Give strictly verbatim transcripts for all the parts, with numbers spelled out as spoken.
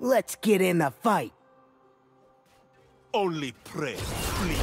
Let's get in the fight. Only pray, please.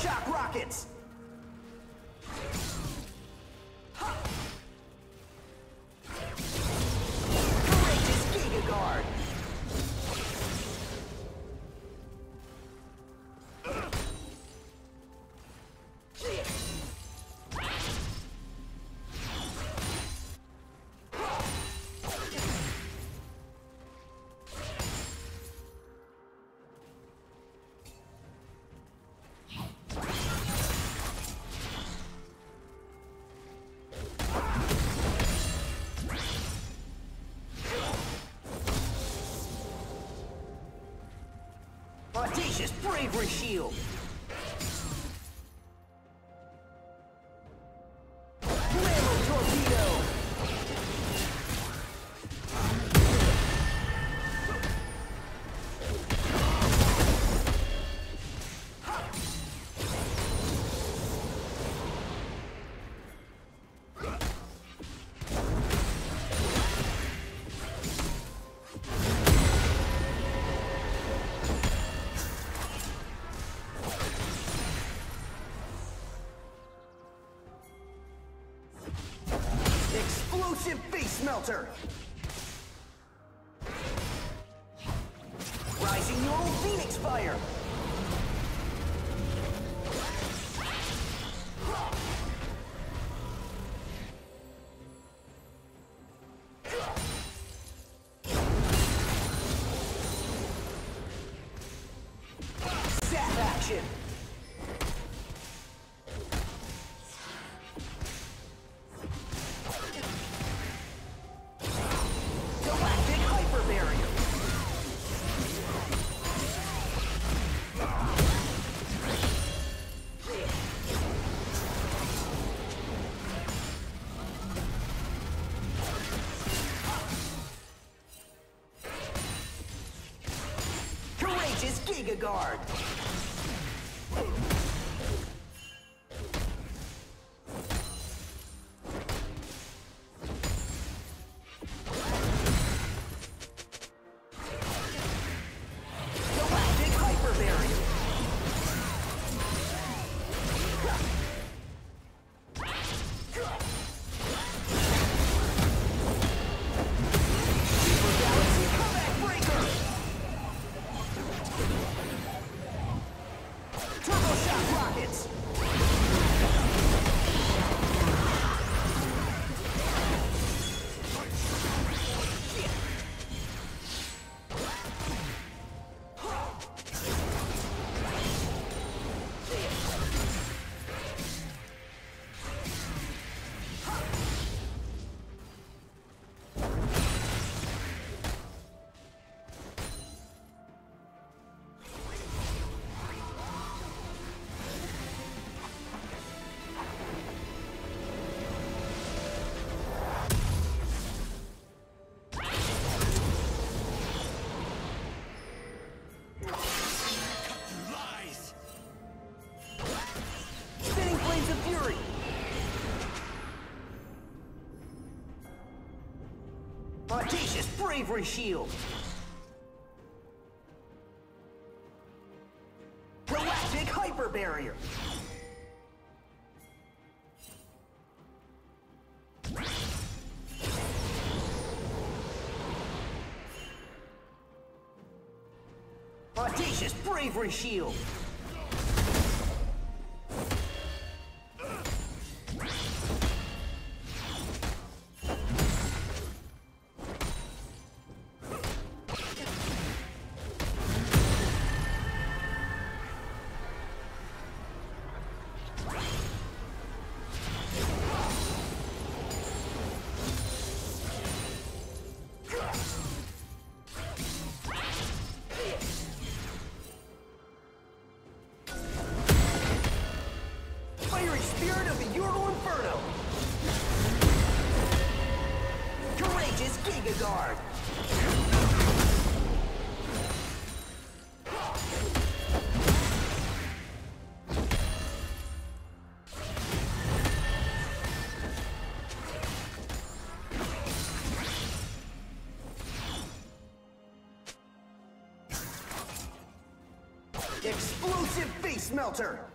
Shock rockets! Audacious bravery shield! Explosive base melter! Rising normal Phoenix fire! Sap action! Giga Guard! Audacious bravery shield! Galactic hyper barrier! Audacious bravery shield! spirit of the Yorgo Inferno! Courageous Giga Guard! Explosive Face Melter!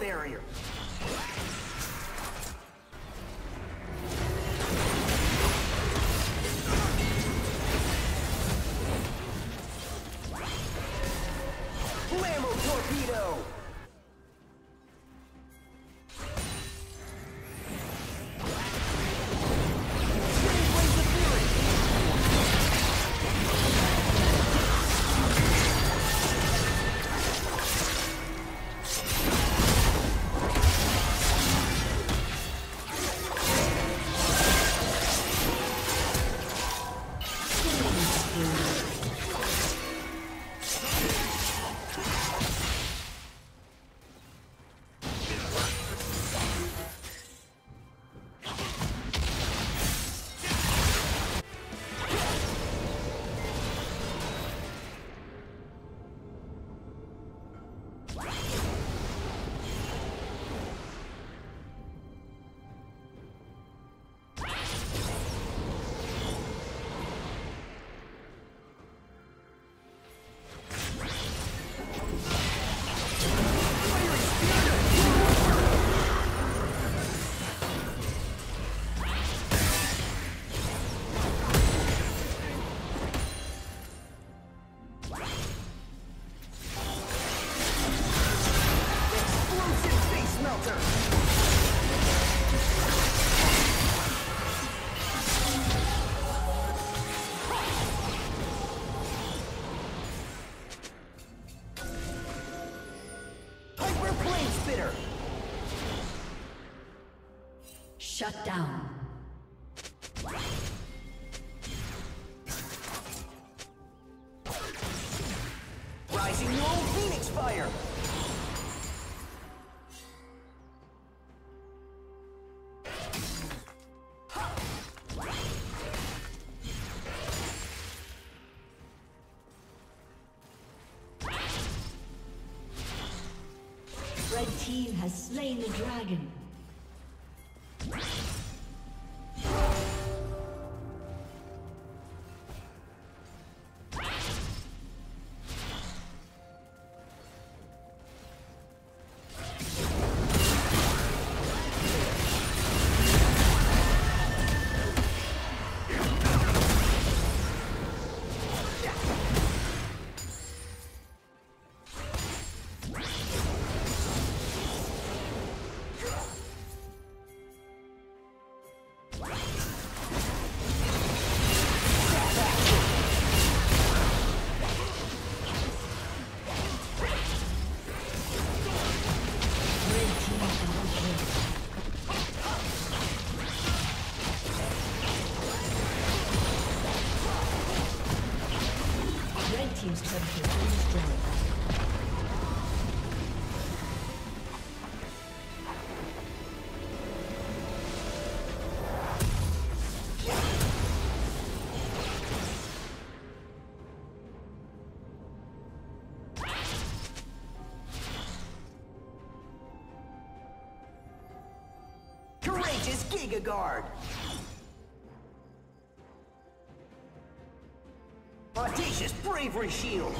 Barrier. Flammable torpedo. Shut down. Rising Lone Phoenix Fire! Red team has slain the dragon. Courageous Giga Guard! Audacious Bravery Shield!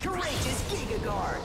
Courageous Giga Guard!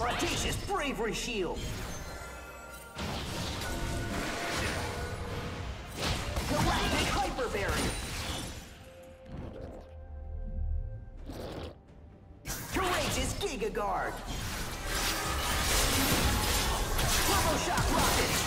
Audacious Bravery Shield! Galactic Hyper Barrier! Courageous Giga Guard! Turbo Shock Rockets!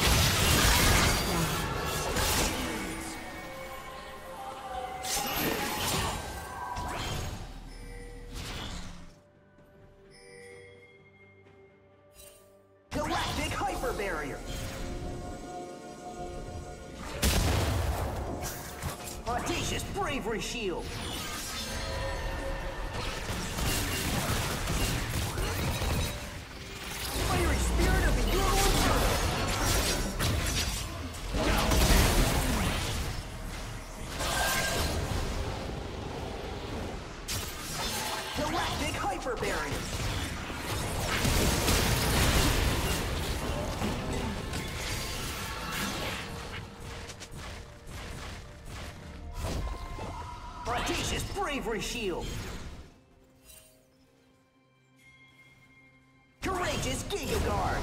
Barrier. Audacious Bravery Shield. Fiery Spirit of the Immortal Turtle. Galactic Hyper Barrier. Audacious Bravery Shield! Courageous Giga Guard!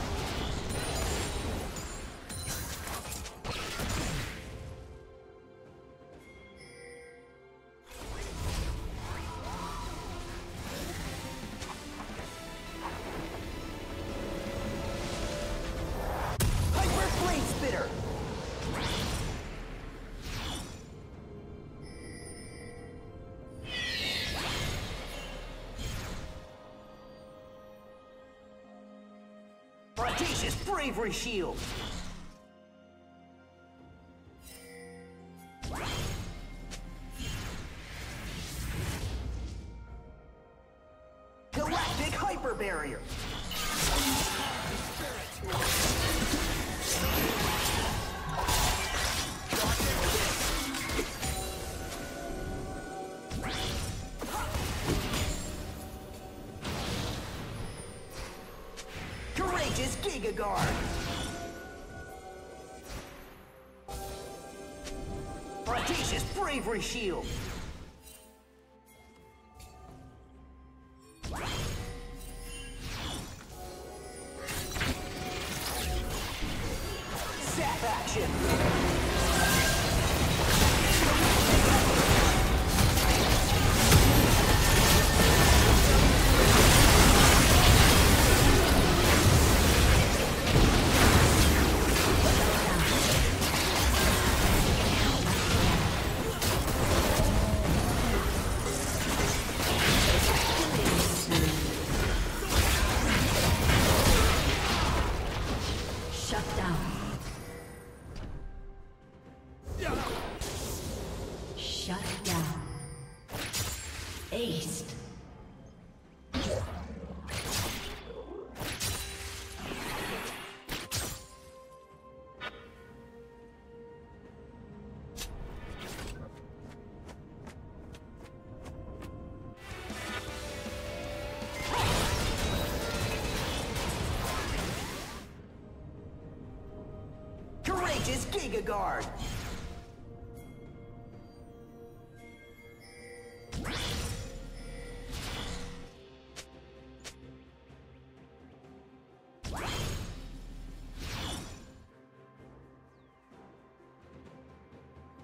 Audacious Bravery Shield! Galactic Hyper Barrier! Omega Guard. Brataceous Bravery Shield. Zap action. Is Giga Guard.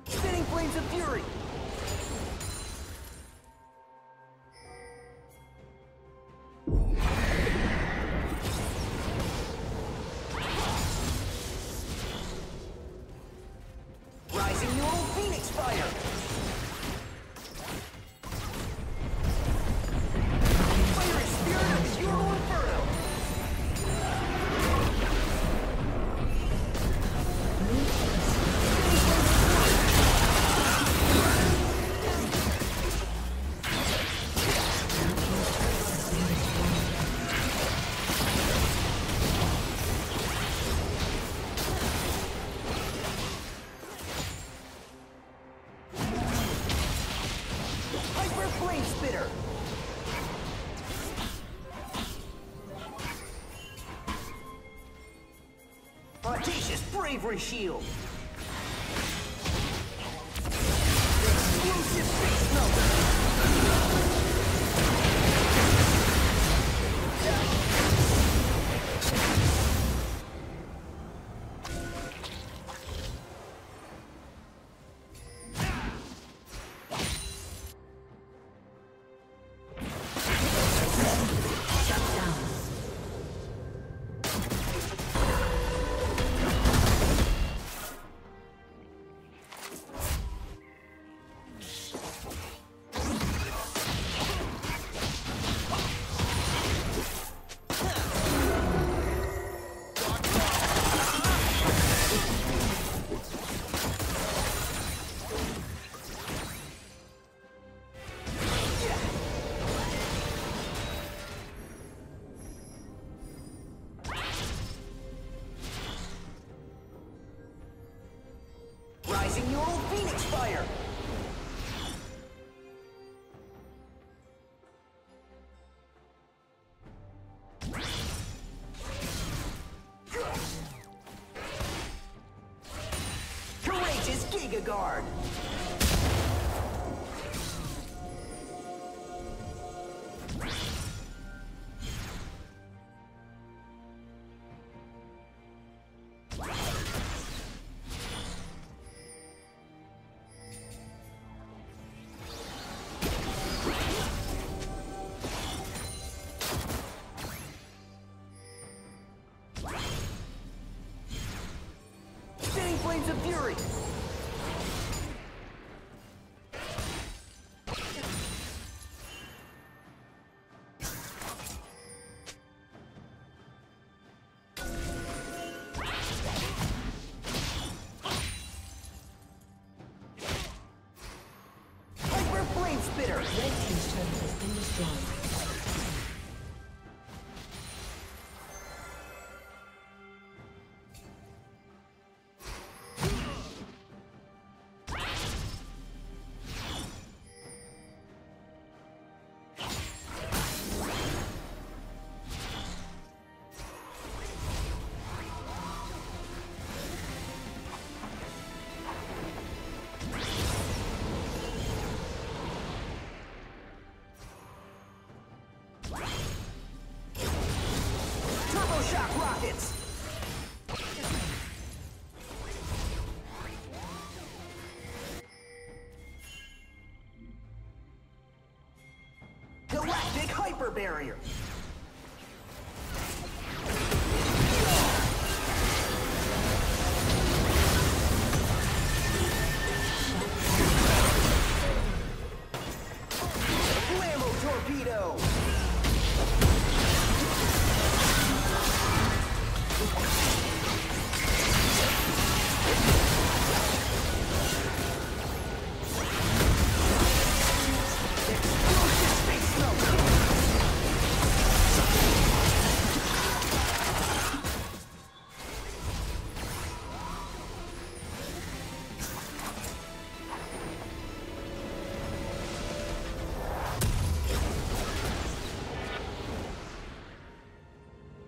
Spinning Flames of Fury. Audacious Bravery Shield. Explosive Face Your old Phoenix Fire! Courageous Giga Guard! Flames of Fury! Hyper Flame Spitter! Red team's turret has been destroyed. upper barrier. Flammo torpedo.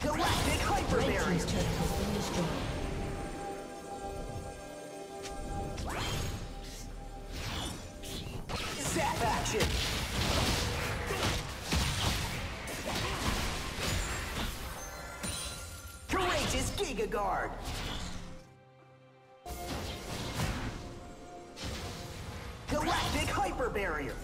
Galactic hyper barrier! Zap action! Courageous Giga Guard! Galactic hyper barrier.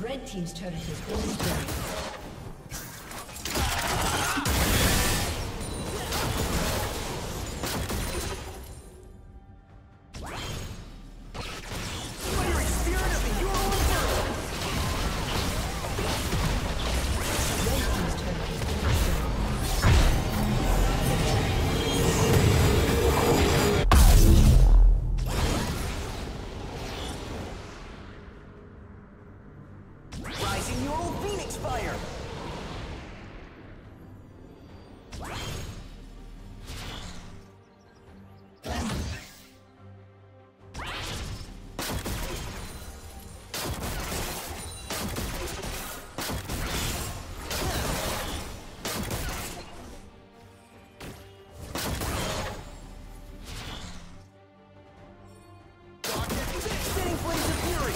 Red team's turret has been destroyed. Sitting flames of fury.